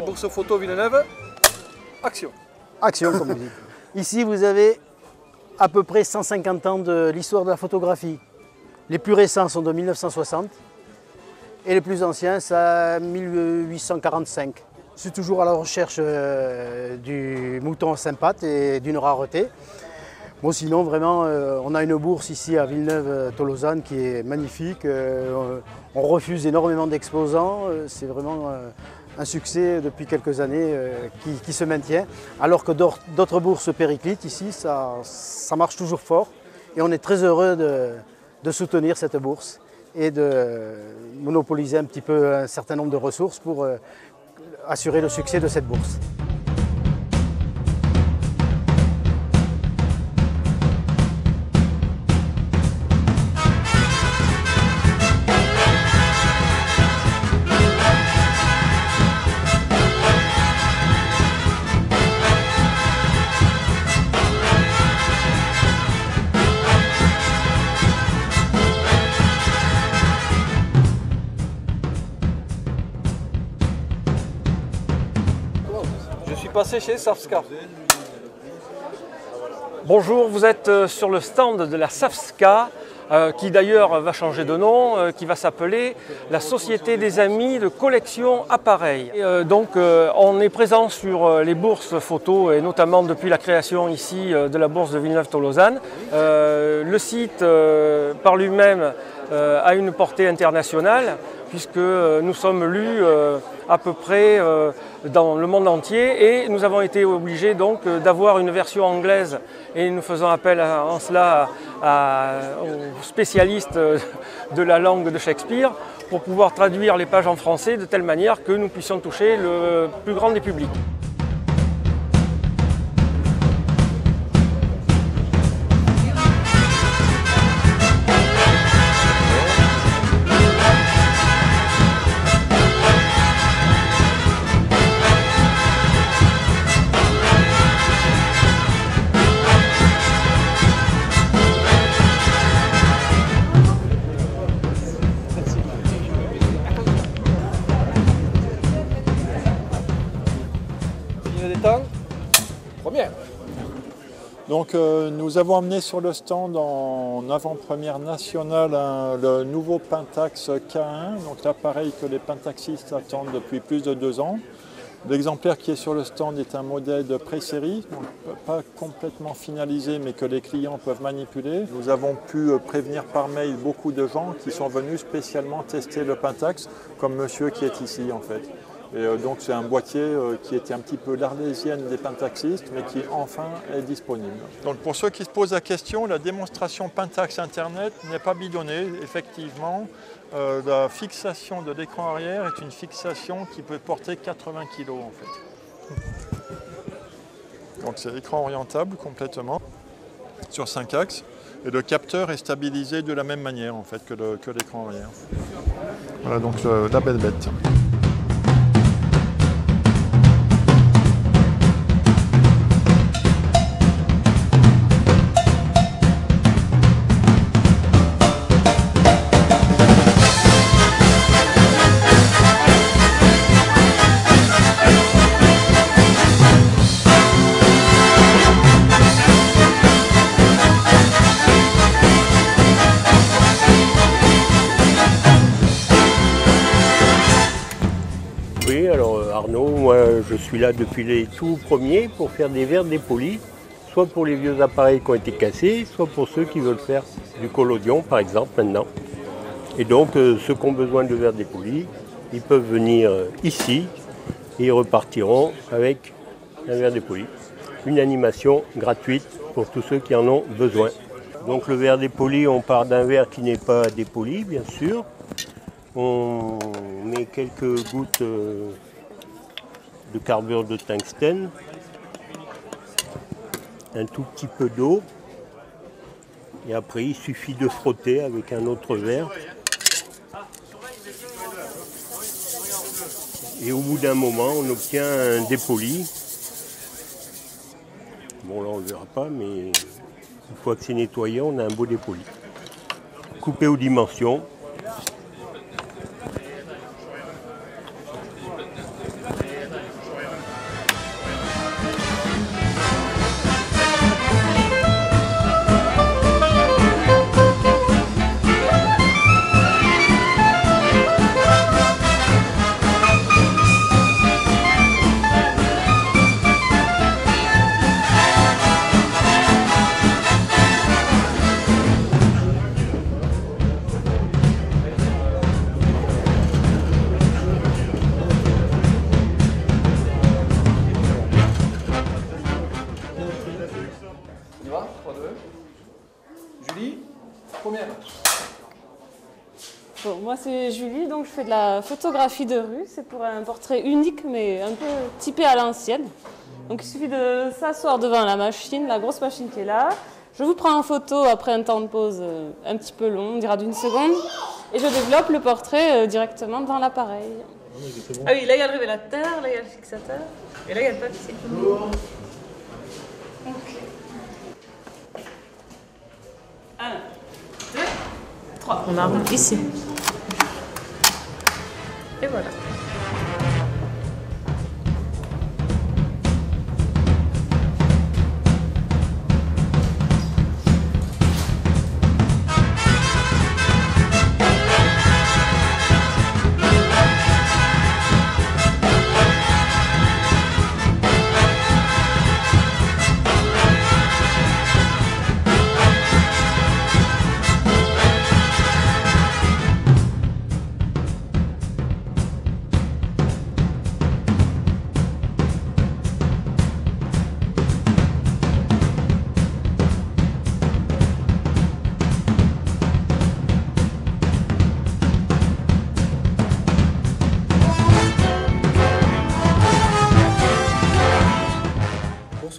Projet Bourse Photo Villeneuve, action. Action, comme vous dites. Ici, vous avez à peu près 150 ans de l'histoire de la photographie. Les plus récents sont de 1960 et les plus anciens, c'est 1845. Je suis toujours à la recherche du mouton sympathe et d'une rareté. Bon, sinon, vraiment, on a une bourse ici à Villeneuve-Tolosane qui est magnifique. On refuse énormément d'exposants. C'est vraiment un succès depuis quelques années qui se maintient. Alors que d'autres bourses périclites ici, ça marche toujours fort. Et on est très heureux de soutenir cette bourse et de monopoliser un petit peu un certain nombre de ressources pour assurer le succès de cette bourse. Passé chez SAFSCA. Bonjour, vous êtes sur le stand de la SAFSCA qui d'ailleurs va changer de nom, qui va s'appeler la Société des Amis de Collection Appareils. Donc on est présent sur les bourses photos et notamment depuis la création ici de la bourse de Villeneuve-Tolosane. Le site par lui-même a une portée internationale puisque nous sommes lus à peu près dans le monde entier et nous avons été obligés donc d'avoir une version anglaise et nous faisons appel en cela aux spécialistes de la langue de Shakespeare pour pouvoir traduire les pages en français de telle manière que nous puissions toucher le plus grand des publics. Première. Donc nous avons amené sur le stand en avant-première nationale le nouveau Pentax K1, donc l'appareil que les Pentaxistes attendent depuis plus de 2 ans. L'exemplaire qui est sur le stand est un modèle de pré-série, donc pas complètement finalisé mais que les clients peuvent manipuler. Nous avons pu prévenir par mail beaucoup de gens qui sont venus spécialement tester le Pentax, comme monsieur qui est ici en fait. Et donc c'est un boîtier qui était un petit peu l'arlésienne des pentaxistes, mais qui enfin est disponible. Donc pour ceux qui se posent la question, la démonstration Pentax Internet n'est pas bidonnée. Effectivement, la fixation de l'écran arrière est une fixation qui peut porter 80 kg en fait. Donc c'est écran orientable complètement sur 5 axes. Et le capteur est stabilisé de la même manière en fait que l'écran arrière. Voilà donc la belle bête. Arnaud, moi je suis là depuis les tout premiers pour faire des verres dépolis, soit pour les vieux appareils qui ont été cassés, soit pour ceux qui veulent faire du collodion par exemple maintenant. Et donc ceux qui ont besoin de verres dépolis, ils peuvent venir ici et ils repartiront avec un verre dépoli. Une animation gratuite pour tous ceux qui en ont besoin. Donc le verre dépoli, on part d'un verre qui n'est pas dépoli bien sûr. On met quelques gouttes de carbure de tungstène, un tout petit peu d'eau et après il suffit de frotter avec un autre verre et au bout d'un moment on obtient un dépoli. Bon là on ne verra pas mais une fois que c'est nettoyé on a un beau dépoli. Coupé aux dimensions. Bon, moi c'est Julie, donc je fais de la photographie de rue. C'est pour un portrait unique, mais un peu typé à l'ancienne. Donc il suffit de s'asseoir devant la machine, la grosse machine qui est là. Je vous prends en photo après un temps de pause un petit peu long, on dira d'1 seconde. Et je développe le portrait directement dans l'appareil. Ah oui, là il y a le révélateur, là il y a le fixateur, et là il y a le papier. Ok. 1, 2, 3. On arrive ici. Et voilà.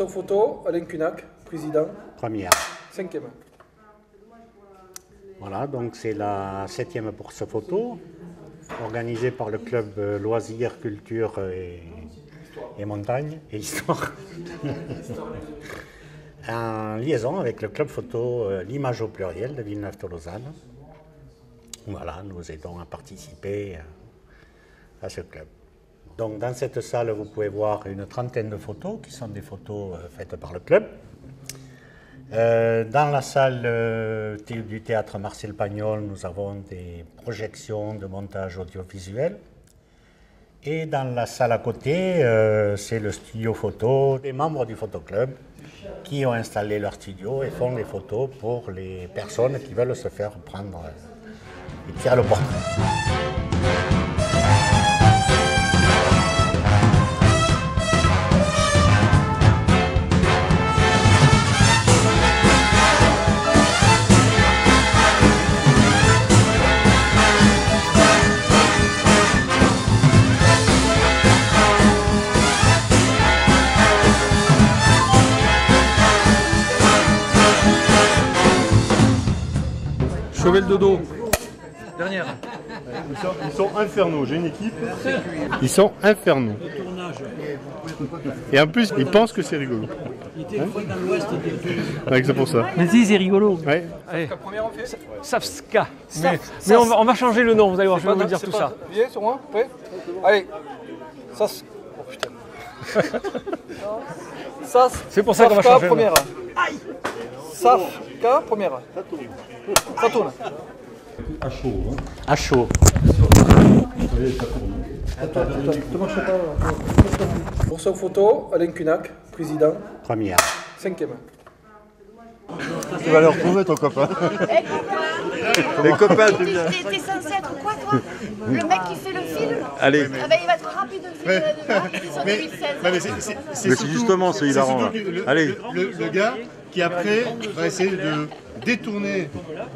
Photo, Alain Cunac, président. Première. 5e. Voilà, donc c'est la 7e pour ce photo, organisée par le club Loisirs, Culture et Montagne et Histoire. En liaison avec le club photo L'Image au pluriel de Villeneuve-Tolosane. Voilà, nous aidons à participer à ce club. Donc dans cette salle, vous pouvez voir une trentaine de photos, qui sont des photos faites par le club. Dans la salle du théâtre Marcel Pagnol, nous avons des projections de montage audiovisuel. Et dans la salle à côté, c'est le studio photo des membres du photoclub qui ont installé leur studio et font des photos pour les personnes qui veulent se faire prendre et tirer le portrait. Cheval de dos. Dernière. Ils sont infernaux. J'ai une équipe. Ils sont infernaux. Et en plus, ils pensent que c'est rigolo. Ils étaient une fois dans l'ouest. C'est pour ça. Mais si, c'est rigolo. Ouais. SAFSCA. Mais on va changer le nom, vous allez voir, je vais vous dire tout ça. Vous y allez sur moi? Prêt? Allez. SAFSCA. Oh putain. SAFSCA. C'est pour ça qu'on va changer le nom. Aïe. SAFSCA, première. Ça tourne. À chaud. Hein. À chaud. Pour sa photo, Alain Cunac, président. Première. 5e. Tu vas leur retrouver ton copain. Les copains, tu viens. T'es censé être quoi, toi? Le mec qui fait le film? Allez. Ah ben, il va trop rapide le film. Mais c'est justement, c'est hilarant. Allez. Le gars qui après va essayer de détourner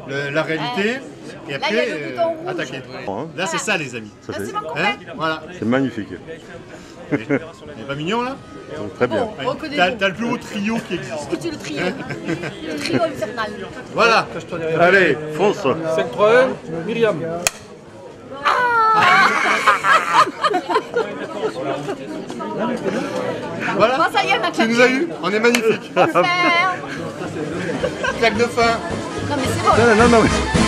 la réalité et après attaquer. Là c'est ça les amis. Ça fait... hein, voilà. C'est magnifique. C'est pas mignon là? Donc, très bien. Oh, t'as le plus haut trio qui existe. Écoutez le trio. Le trio infernal. Voilà. Allez, fonce. 5-3-1, Myriam. Voilà. Bon, ça y est, ma claque. Tu nous as eu. On est magnifique. Claque de fin. Non mais c'est bon. Non, non, non.